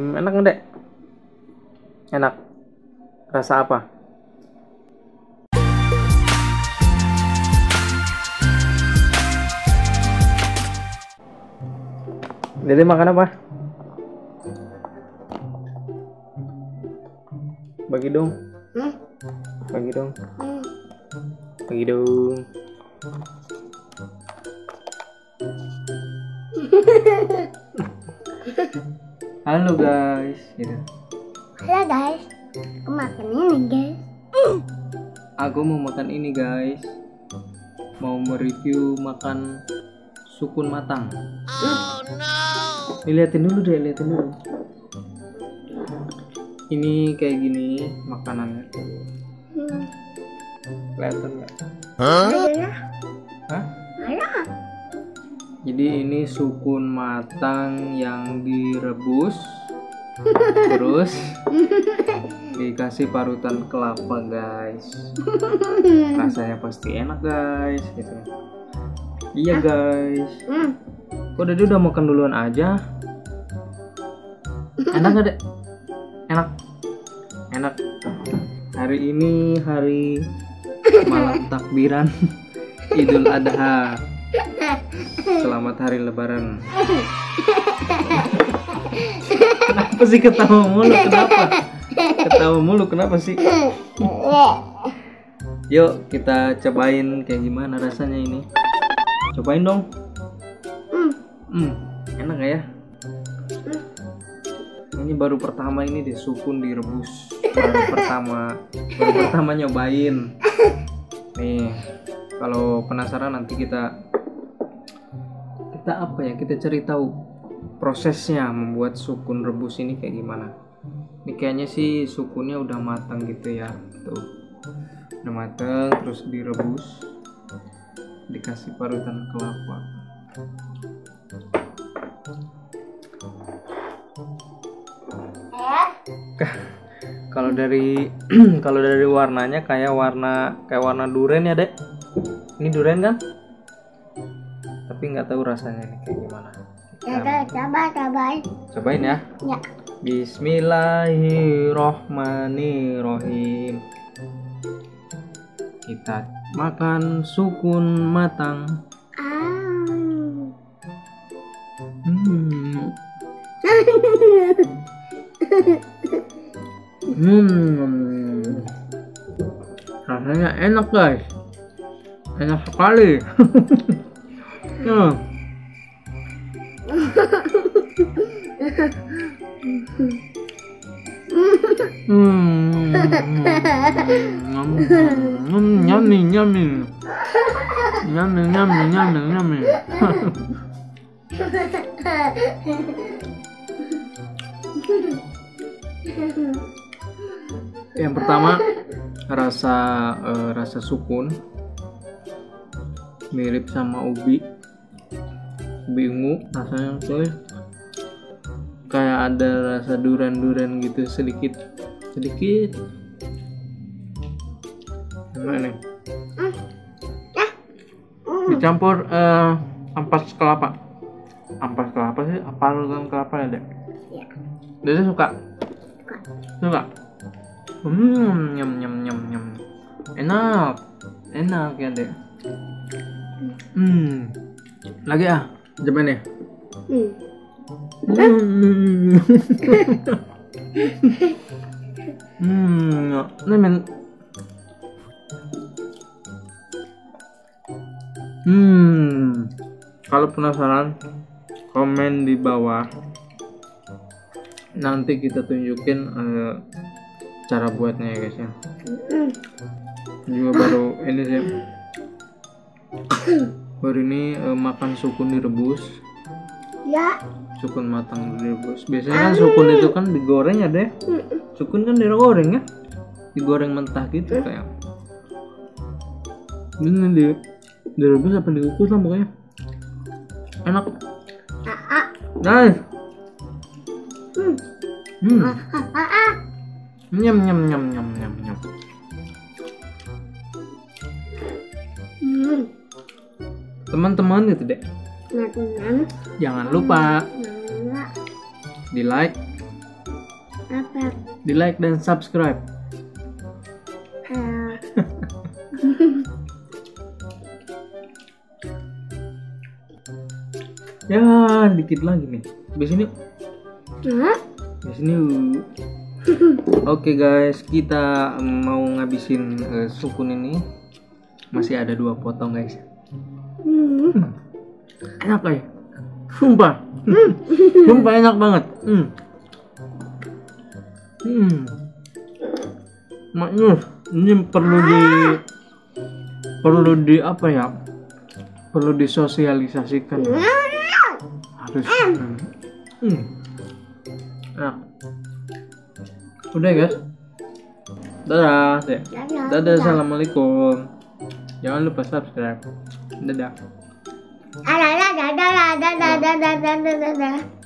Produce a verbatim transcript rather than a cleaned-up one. Hmm, enak nggak, Dek? Enak. Rasa apa? Dede makan apa? Bagi dong. Hmm? Bagi dong. Hmm. Bagi dong. Halo guys, gitu. Halo guys, aku makan ini guys. Aku mau makan ini guys. Mau mereview makan sukun matang. Oh no. Liatin dulu deh, liatin dulu. Ini kayak gini makanannya. Hmm. Kelihatan nggak? Hah? Hah? Jadi ini sukun matang yang direbus, terus dikasih parutan kelapa guys. Rasanya pasti enak guys, gitu. Iya guys. Kok Dede udah makan duluan aja? Enak gak, Dek? Enak. Enak. Hari ini hari malam takbiran Idul Adha. Selamat hari lebaran. Kenapa sih ketawa mulu? Kenapa? Ketawa mulu kenapa sih? Yuk kita cobain kayak gimana rasanya ini. Cobain dong. Hmm. Hmm. Enak gak ya? Ini baru pertama ini deh, sukun direbus. Baru pertama. Baru pertama nyobain. Nih, kalau penasaran nanti kita kita apa ya, kita cari tahu prosesnya membuat sukun rebus ini kayak gimana. Ini kayaknya sih sukunnya udah matang gitu ya, tuh udah matang terus direbus, dikasih parutan kelapa. Kalau dari kalau dari warnanya kayak warna kayak warna durian ya, Dek. Ini durian kan? Tapi nggak tahu rasanya nih kayak gimana. Ya, coba cobain. Cobain ya. Ya. Bismillahirrohmanirrohim. Kita makan sukun matang. Ah. Hmm. Hmm. Rasanya enak guys. Enak sekali. Hmm. Hmm. Nyam, nyami, nyami. Nyami, nyami, nyami, nyami. Yang pertama rasa uh, rasa sukun mirip sama ubi. Bingung rasanya coy, kayak ada rasa durian-durian gitu sedikit sedikit. Gimana nih? Dicampur uh, ampas kelapa. Ampas kelapa sih? Parutan kelapa ya, Dek? Iya. Dede suka? Suka. Hmm, nyam nyam nyam nyam. Enak, enak ya, Dek. Hmm, lagi ah. Coba nih. Hmm. Hmm. Hmm. Ini men. Hmm. Kalau penasaran, komen di bawah. Nanti kita tunjukin uh, cara buatnya ya guys ya. Juga baru ini sih. Baru ini uh, makan sukun direbus. Ya. Sukun matang direbus. Biasanya kan sukun itu kan digoreng ya, Deh. Sukun kan digoreng ya. Digoreng mentah gitu kayak. Ini di direbus apa dikukus lah pokoknya. Enak. Heeh. Guys. Hmm. Hmm. Nyam nyam nyam nyam nyam nyam. Hmm. Teman-teman gitu, Dek. Jangan lupa di like, Apa? Di like dan subscribe. Uh. Ya, dikit lagi nih. Habis ini. Hah? Habis ini. Oke okay guys, kita mau ngabisin uh, sukun ini. Masih ada dua potong guys. Hmm. Enak guys. Sumpah. Hmm. Sumpah enak banget. Hmm. Hmm. Maknyus, ini perlu di perlu di apa ya? Perlu disosialisasikan. Ya? Harus. Hmm. Hmm. Enak. Udah guys. Dadah. Dadah. Dadah. Assalamualaikum. Jangan lupa subscribe. Dadah. Dadah. Dadah. Dadah. Dadah. Dadah. Dadah. Dadah.